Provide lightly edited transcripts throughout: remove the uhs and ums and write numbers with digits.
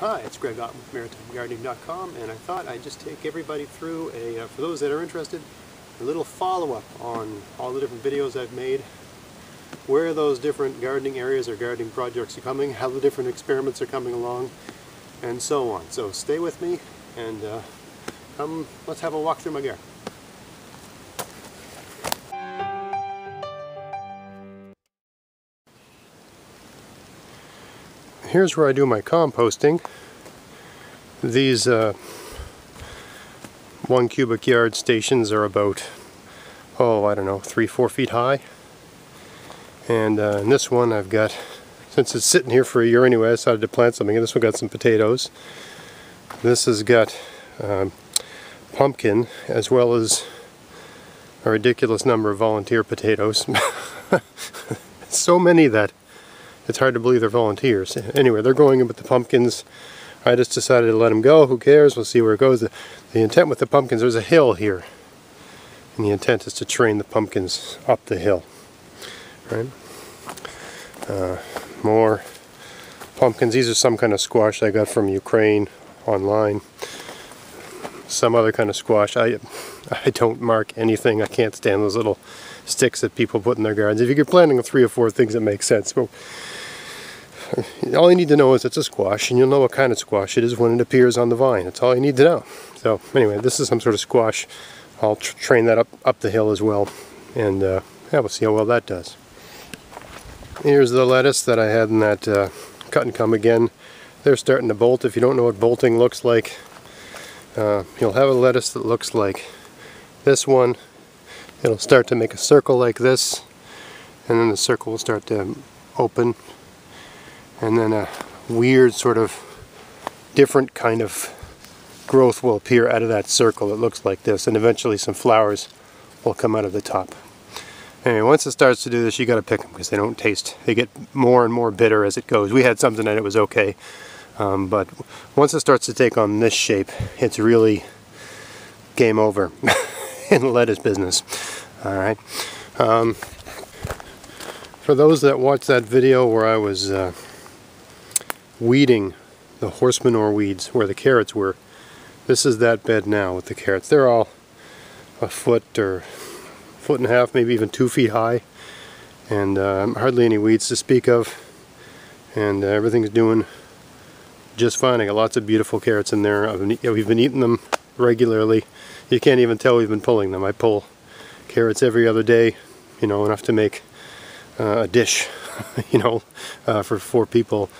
Hi, it's Greg Otten with MaritimeGardening.com, and I thought I'd just take everybody through a, for those that are interested, a little follow-up on all the different videos I've made, where those different gardening areas or gardening projects are coming, how the different experiments are coming along, and so on. So stay with me, and come, let's have a walk through my garden. Here's where I do my composting. These 1 cubic yard stations are about, oh, I don't know, 3-4 feet high. And in this one I've got, since it's sitting here for a year anyway, I decided to plant something. And this one got some potatoes. This has got pumpkin, as well as a ridiculous number of volunteer potatoes. So many that it's hard to believe they're volunteers. Anyway, they're going in with the pumpkins. I just decided to let them go. Who cares? We'll see where it goes. The intent with the pumpkins, there's a hill here. And the intent is to train the pumpkins up the hill. Right? More pumpkins. These are some kind of squash I got from Ukraine online. Some other kind of squash. I don't mark anything. I can't stand those little sticks that people put in their gardens. If you're planting 3 or 4 things that make sense, well, all you need to know is it's a squash, and you'll know what kind of squash it is when it appears on the vine. That's all you need to know. So anyway, this is some sort of squash. I'll train that up the hill as well, and yeah, we'll see how well that does. Here's the lettuce that I had in that cut and come again. They're starting to bolt. If you don't know what bolting looks like, you'll have a lettuce that looks like this one. It'll start to make a circle like this, and then the circle will start to open, and then a weird sort of different kind of growth will appear out of that circle that looks like this, and eventually some flowers will come out of the top. Anyway, once it starts to do this, you got to pick them because they don't taste. They get more and more bitter as it goes. We had something that it was okay, but once it starts to take on this shape, it's really game over. In the lettuce business. Alright. For those that watched that video where I was weeding the horse manure weeds where the carrots were, this is that bed now with the carrots. They're all 1 foot or 1.5 feet, maybe even 2 feet high, and hardly any weeds to speak of, and everything's doing just fine. I got lots of beautiful carrots in there. We've been eating them regularly. You can't even tell we've been pulling them. I pull carrots every other day, you know, enough to make a dish, you know, for 4 people.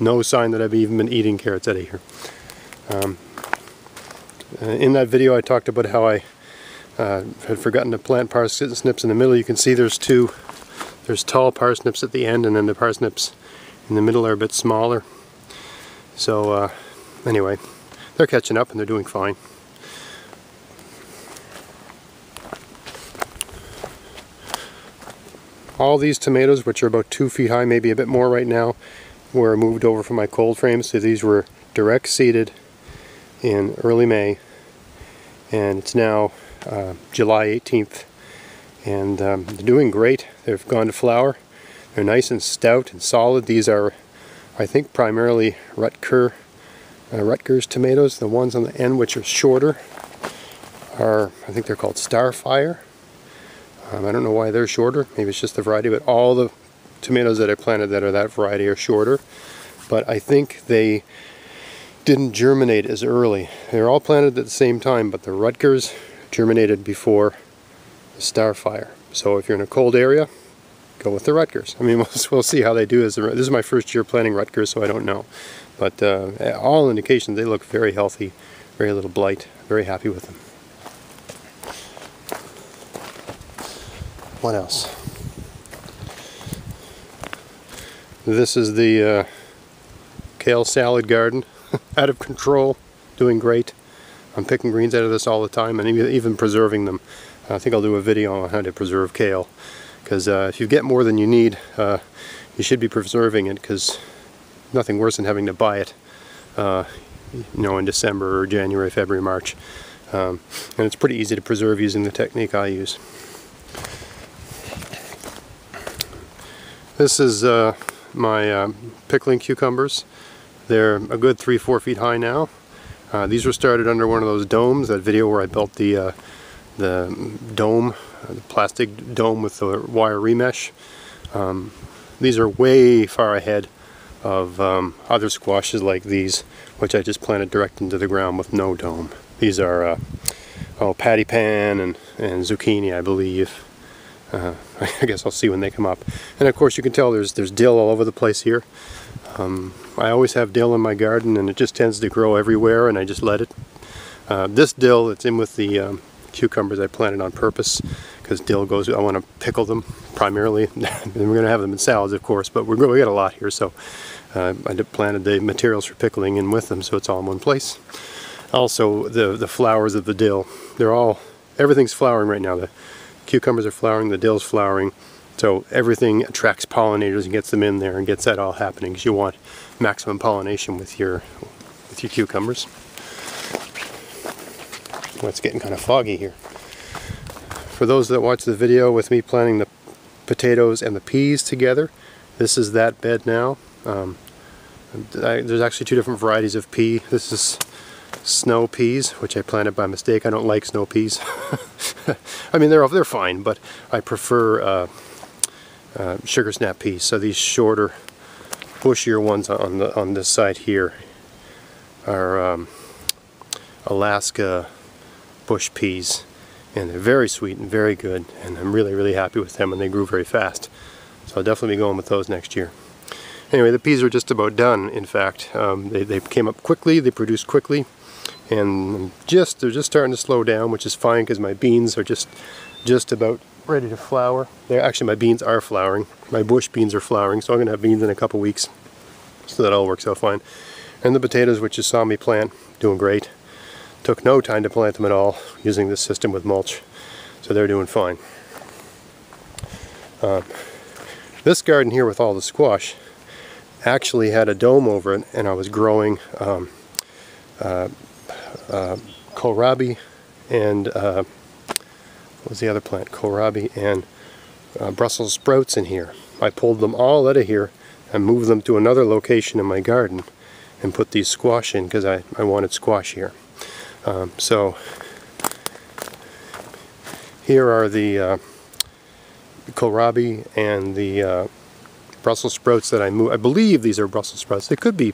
No sign that I've even been eating carrots out of here. In that video I talked about how I had forgotten to plant parsnips in the middle. You can see there's two. There's tall parsnips at the end, and then the parsnips in the middle are a bit smaller. So anyway, they're catching up and they're doing fine. All these tomatoes, which are about 2 feet high, maybe a bit more right now, were moved over from my cold frame. So these were direct seeded in early May, and it's now July 18th, and they're doing great. They've gone to flower. They're nice and stout and solid. These are, I think, primarily Rutgers tomatoes. The ones on the end, which are shorter, are, I think they're called Starfire. I don't know why they're shorter. Maybe it's just the variety, but all the tomatoes that I planted that are that variety are shorter. But I think they didn't germinate as early. They're all planted at the same time, but the Rutgers germinated before the Starfire. So if you're in a cold area, go with the Rutgers. I mean, we'll see how they do. This is my first year planting Rutgers, so I don't know. But all indications, they look very healthy, very little blight. Very happy with them. What else? This is the kale salad garden. Out of control, doing great. I'm picking greens out of this all the time, and even preserving them. I think I'll do a video on how to preserve kale, because if you get more than you need, you should be preserving it, because nothing worse than having to buy it, you know, in December or January, February, March. And it's pretty easy to preserve using the technique I use. This is my pickling cucumbers. They're a good 3-4 feet high now. These were started under one of those domes, that video where I built the dome, the plastic dome with the wire remesh. These are way far ahead of other squashes like these, which I just planted direct into the ground with no dome. These are patty pan and zucchini, I believe. I guess I'll see when they come up. And of course you can tell there's dill all over the place here. I always have dill in my garden, and it just tends to grow everywhere, and I just let it. This dill, it's in with the cucumbers I planted on purpose, because dill goes, I want to pickle them primarily. And we're going to have them in salads, of course, but we got a lot here, so I planted the materials for pickling in with them, so it's all in one place. Also, the flowers of the dill, they're all, everything's flowering right now. The cucumbers are flowering, the dill's flowering, so everything attracts pollinators and gets them in there and gets that all happening, because you want maximum pollination with your cucumbers. Well, it's getting kind of foggy here. For those that watch the video with me planting the potatoes and the peas together, this is that bed now. There's actually two different varieties of pea. This is snow peas, which I planted by mistake. I don't like snow peas. I mean, they're fine, but I prefer sugar snap peas. So these shorter, bushier ones on this side here are Alaska bush peas, and they're very sweet and very good, and I'm really happy with them, and they grew very fast. So I'll definitely be going with those next year. Anyway, the peas are just about done, in fact. They came up quickly, they produced quickly, and they're just starting to slow down, which is fine, because my beans are just about ready to flower. Actually, my beans are flowering. My bush beans are flowering, so I'm going to have beans in a couple weeks. So that all works out fine. And the potatoes, which you saw me plant, doing great. Took no time to plant them at all, using this system with mulch. So they're doing fine. This garden here with all the squash actually had a dome over it, and I was growing kohlrabi and what was the other plant? Kohlrabi and Brussels sprouts in here. I pulled them all out of here and moved them to another location in my garden and put these squash in, because I wanted squash here. So here are the kohlrabi and the Brussels sprouts that I moved. I believe these are Brussels sprouts. They could be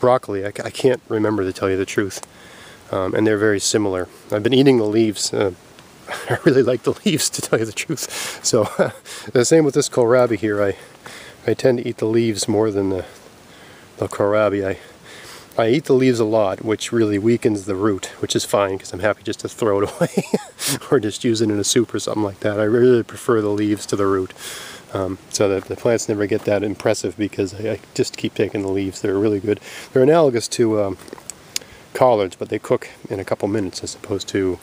broccoli. I can't remember, to tell you the truth. And they're very similar. I've been eating the leaves. I really like the leaves, to tell you the truth. So the same with this kohlrabi here. I tend to eat the leaves more than the kohlrabi. I eat the leaves a lot, which really weakens the root, which is fine, because I'm happy just to throw it away or just use it in a soup or something like that. I really prefer the leaves to the root. So that the plants never get that impressive, because I just keep taking the leaves. They're really good. They're analogous to collards, but they cook in a couple minutes as opposed to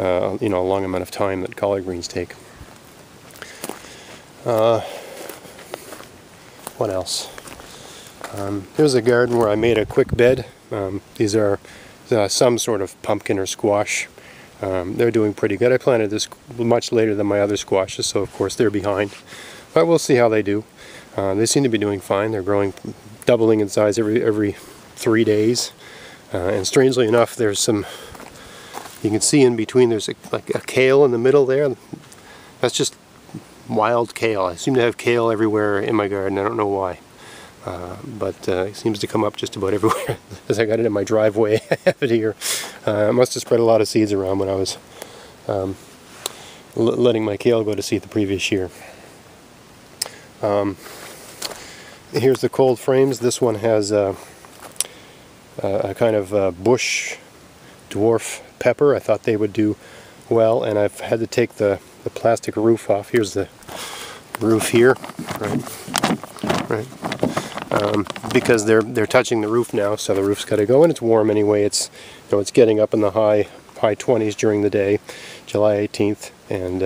a long amount of time that collard greens take. What else? Here's a garden where I made a quick bed. These are some sort of pumpkin or squash. They're doing pretty good. I planted this much later than my other squashes, so of course they're behind. But we'll see how they do. They seem to be doing fine. They're growing, doubling in size every 3 days. And strangely enough, there's some, you can see in between, there's like a kale in the middle there. That's just wild kale. I seem to have kale everywhere in my garden. I don't know why. But it seems to come up just about everywhere. As I got it in my driveway, I have it here. I must have spread a lot of seeds around when I was letting my kale go to seed the previous year. Here's the cold frames. This one has a kind of bush dwarf pepper. I thought they would do well, and I've had to take the plastic roof off. Here's the roof here, right. Because they're touching the roof now, so the roof's got to go, and it's warm anyway. It's it's getting up in the high 20s during the day, July 18th, and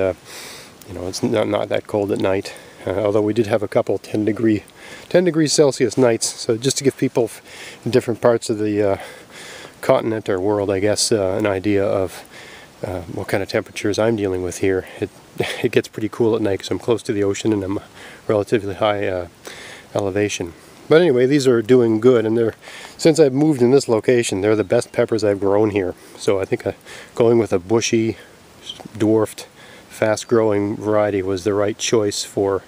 it's not that cold at night. Although we did have a couple 10 degrees Celsius nights, so just to give people in different parts of the continent or world, I guess, an idea of what kind of temperatures I'm dealing with here. It gets pretty cool at night because I'm close to the ocean and I'm relatively high elevation. But anyway, these are doing good, and they're, since I've moved in this location, they're the best peppers I've grown here. So I think going with a bushy, dwarfed, fast-growing variety was the right choice for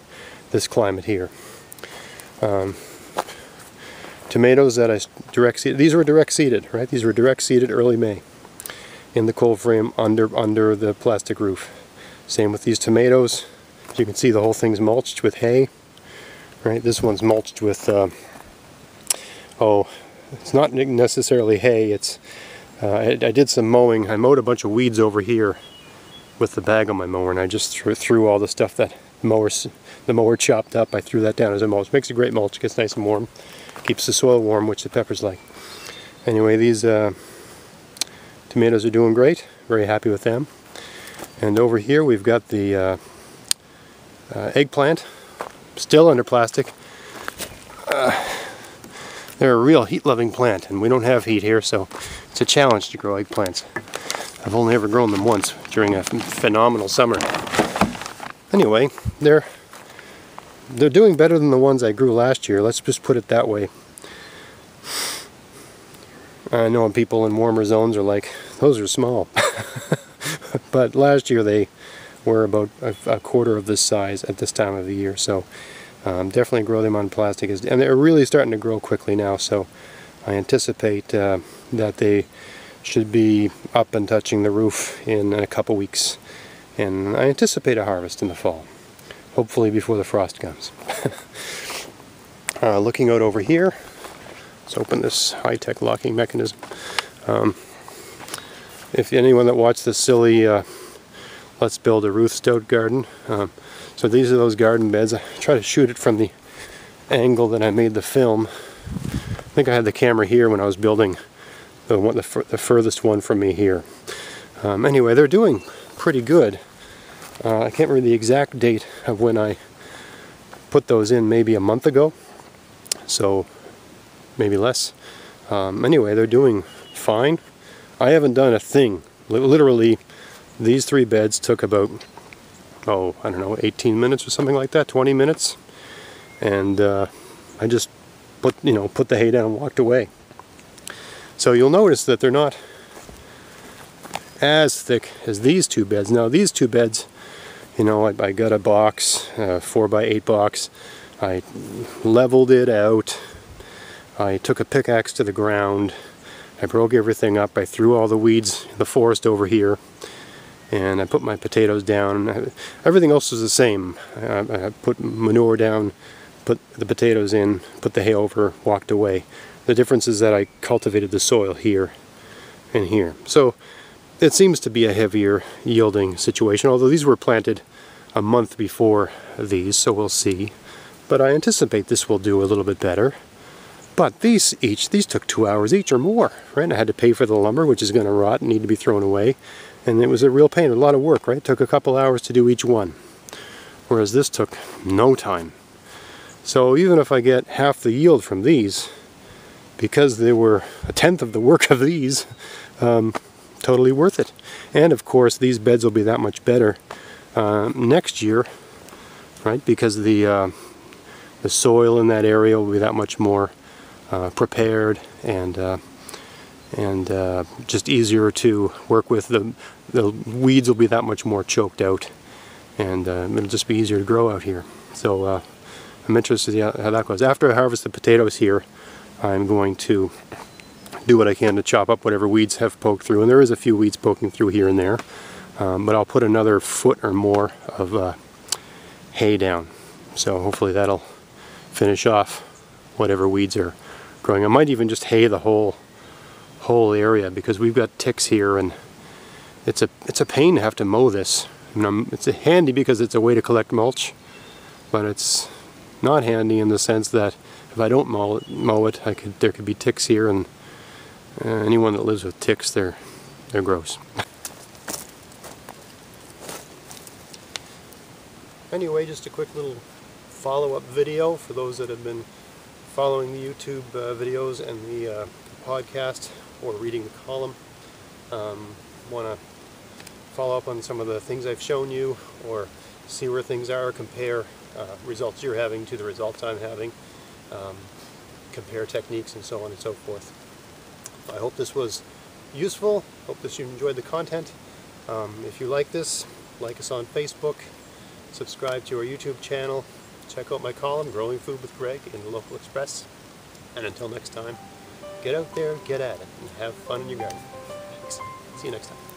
this climate here. Tomatoes that I direct seeded, these were direct seeded, right? These were direct seeded early May in the cold frame under the plastic roof. Same with these tomatoes. As you can see, the whole thing's mulched with hay. Right, this one's mulched with, it's not necessarily hay, it's, I did some mowing. I mowed a bunch of weeds over here with the bag on my mower, and I just threw all the stuff that the mower chopped up. I threw that down as a mulch. Makes a great mulch, gets nice and warm, keeps the soil warm, which the peppers like. Anyway, these tomatoes are doing great, very happy with them. And over here we've got the eggplant. Still under plastic. They're a real heat-loving plant, and we don't have heat here, so it's a challenge to grow eggplants. I've only ever grown them once during a phenomenal summer. Anyway, they're doing better than the ones I grew last year. Let's just put it that way. I know people in warmer zones are like, those are small. But last year they were about a quarter of this size at this time of the year, so definitely grow them on plastic. And they're really starting to grow quickly now, so I anticipate that they should be up and touching the roof in a couple weeks, and I anticipate a harvest in the fall, hopefully before the frost comes. Looking out over here, let's open this high-tech locking mechanism. If anyone that watched this silly Let's Build a Ruth Stout Garden. So these are those garden beds. I try to shoot it from the angle that I made the film. I think I had the camera here when I was building the furthest one from me here. Anyway, they're doing pretty good. I can't remember the exact date of when I put those in, maybe a month ago. So maybe less. Anyway, they're doing fine. I haven't done a thing. Literally, these three beds took about, I don't know, 18 minutes or something like that, 20 minutes. And I just put the hay down and walked away. So you'll notice that they're not as thick as these two beds. Now these two beds, I got a box, a 4x8 box. I leveled it out. I took a pickaxe to the ground. I broke everything up. I threw all the weeds in the forest over here. And I put my potatoes down. Everything else was the same. I put manure down, put the potatoes in, put the hay over, walked away. The difference is that I cultivated the soil here and here. So it seems to be a heavier yielding situation, although these were planted a month before these, so we'll see. But I anticipate this will do a little bit better. But these took 2 hours each or more, right? And I had to pay for the lumber, which is going to rot and need to be thrown away. And it was a real pain, a lot of work, right? It took a couple hours to do each one, whereas this took no time. So even if I get half the yield from these, because they were a tenth of the work of these, totally worth it. And of course, these beds will be that much better next year, right? Because the soil in that area will be that much more prepared and just easier to work with. The weeds will be that much more choked out, and it'll just be easier to grow out here. So I'm interested to see how that goes. After I harvest the potatoes here, I'm going to do what I can to chop up whatever weeds have poked through, and there is a few weeds poking through here and there, but I'll put another foot or more of hay down. So hopefully that'll finish off whatever weeds are growing. I might even just hay the whole area, because we've got ticks here, and it's a pain to have to mow this. It's handy because it's a way to collect mulch, but it's not handy in the sense that if I don't mow it, there could be ticks here, and anyone that lives with ticks, they're gross. Anyway, just a quick little follow-up video for those that have been following the YouTube videos and the podcast, or reading the column. Want to follow up on some of the things I've shown you, or see where things are, compare results you're having to the results I'm having. compare techniques and so on and so forth. I hope this was useful. Hope that you enjoyed the content. If you like this, like us on Facebook, subscribe to our YouTube channel, check out my column, Growing Food with Greg in the Local Express. And until next time, get out there, get at it, and have fun in your garden. Thanks. See you next time.